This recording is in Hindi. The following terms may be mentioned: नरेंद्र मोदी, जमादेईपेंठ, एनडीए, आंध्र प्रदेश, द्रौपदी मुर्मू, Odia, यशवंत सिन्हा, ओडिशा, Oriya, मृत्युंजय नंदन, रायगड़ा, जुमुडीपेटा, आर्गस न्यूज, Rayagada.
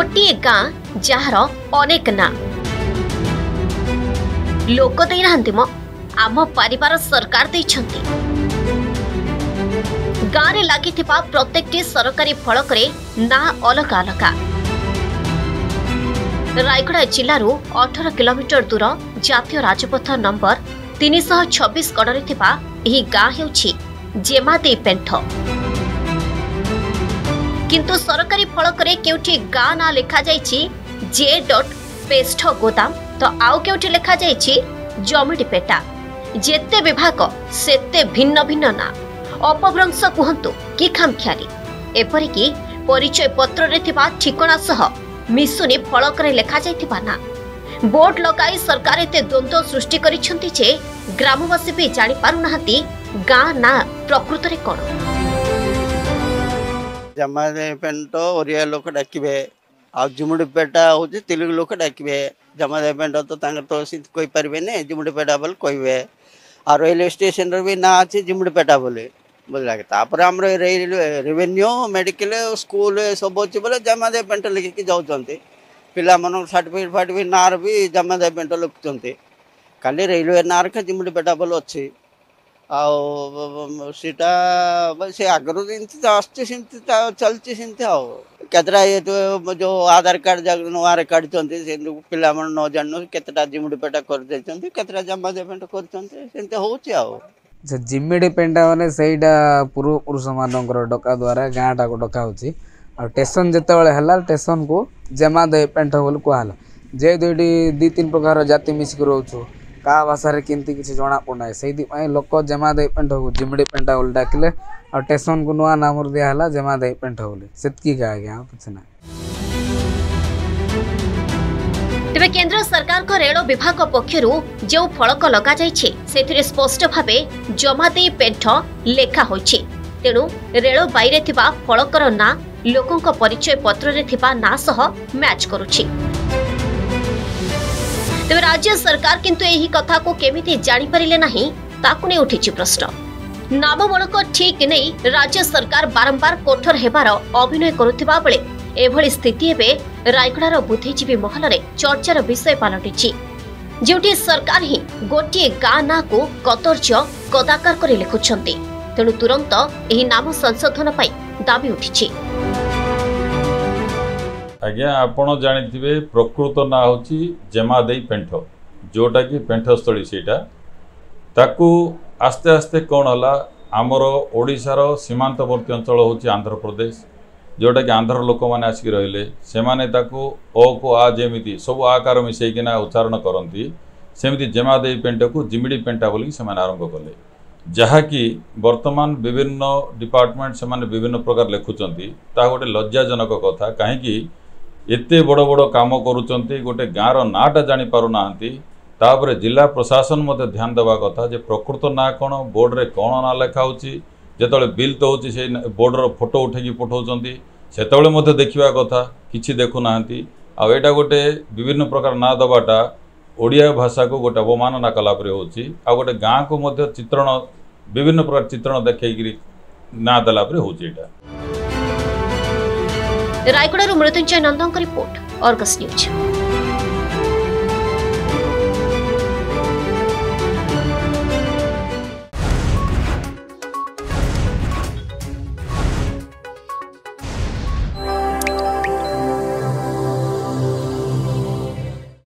गोटे गाँ जार अनेक ना लोक दे ना आम परिवार सरकार गाँव में लगी प्रत्येक सरकारी फलक ना अलग अलग। रायगड़ा जिलू 18 किलोमीटर दूर जातीय राजपथ नंबर 326 गड़े यह गाँ हो जेमादेईपेंठ किंतु सरकारी फलक क्योंकि गाँ ना लिखा जे.पेष्ठ गोदाम तो आउ क्योंकि लिखा जमिडीपेटा जेते विभाग सेते भिन्न भिन्न ना अपभ्रंश कहतु कि खामखियाली एपरिकी परिचय पत्र ठिकना सह मिसुनी फलक लिखा ना बोर्ड लगाई सरकार एते द्वंद्व सृष्टि करिसेंती जे ग्रामवासी भी जानि पारु नाहती गाँ ना प्रकृत रे कोन। जमादेईपेंठ ओरिया लोक डाके जुमुडीपेटा हूँ तेलुगु लोक डाके जमादेईपेंठ तो कही पारे जुमुडीपेटा बोले कहे आ रेलवे स्टेशन रे भी ना अच्छे जुमुडीपेटा बोले बोल लगे तापर आम रेलवे रेवेन्यू मेडिकल स्कूल सब अच्छे बोले जमादेईपेंठ लिखिकी जाऊँच पिला मन सर्टिफिकेट फार्टिफिकेट ना भी जमादेईपेंठ लिखुंट खाली रेलवे ना रखे जुमुडीपेटा बोले अच्छे आटा से आगरू आमती चलती सेमती आतटा ये जो आधार कार्ड नुआर काटे पिला न जानु केतटा जिमिडीपेटा करतेटा जमादेईपेंठ करते हो जिमिडीपेंठा मैंने से पूर्व पुरुष मान डका द्वारा गाँ टाक डका हो टेसन जिते टेसन को जमादेईपेंठ बोली कहला जे दुईटी दी तीन प्रकार जाति मिसिक रोचु का भाषा रे किंती किसी जना पड़ना से लोक जमादेईपेंठ को जिमिडीपेंठा बोली डाकिले और स्टेशन को नुआ नाम दिहला जमादेईपेंठ बोली सेतकी का आज्ञा किसी ना। तबे केंद्र सरकार को रेल विभाग पक्षरु जो फलक लगा जाइछे सेथिरे स्पष्ट भाबे जमादेईपेंठ लेखा होइछे तेणु रेल बाइरे थिबा फलकर ना लोकों को परिचय पत्र रे थिबा ना सह मैच करूछी। तेरे राज्य सरकार किंतु यही कथा को केमिति जानि परिले नाही ताकु ने उठिछि प्रश्न। नाम बणक ठीक नहीं राज्य सरकार बारंबार कोठर हेबार अभिनय करुथिबा बेले एभली स्थिति एबे रायगड़ार बुद्धिजीवी महल रे चर्चार विषय पालटिछि जेउठी सरकार ही गोटे गाँ ना को कतर्ज कदाकार कर लिखुछन्ती तेणु तुरंत यही नाम संशोधन पाई दाबी उठिछि। आज्ञा आपण जानिथिबे प्रकृत ना होची जमादेईपेंठ जोटा कि पेंठस्थली सेटा ताकू आस्ते आस्ते कौन हला आमर ओडिशार सीमांतवर्ती अंचल होची आंध्र प्रदेश जोटा कि आंध्र लोक माने आसिक रहिले सेमाने ताकू ओ को आ जेमिति सब आकार मिसेई किना उच्चारण करंती सेमिति जमादेईपेंठ को जिमिडीपेंठा बोली सेमाने आरंभ कले जहा कि वर्तमान विभिन्न डिपार्टमेंट सेमाने विभिन्न प्रकार लेखुचंती ता गोटे लज्जाजनक कथा काहेकि एते बड़ बड़ काम करुचंती गोटे गाँर नाँटा जानी पारु नाहंती तापर जिला प्रशासन मते ध्यान देवा कथा जे प्रकृत ना कौन बोर्ड रे कौन ना लिखा होची जेतबेले बिल तो होची से बोर्ड रो फोटो उठेकी पठाउचंती सेतबेले मते देखिबा कथा किछि देखु नाहंती आ एटा गोटे विभिन्न प्रकार ना दबाटा ओडिया भाषा को गोटे अवमानना कलापर होची आ गोटे गाँ को मते चित्रण विभिन्न प्रकार चित्रण देखैगिरी ना दलापर होची। एटा रायगड़ा मृत्युंजय नंदन का रिपोर्ट, आर्गस न्यूज।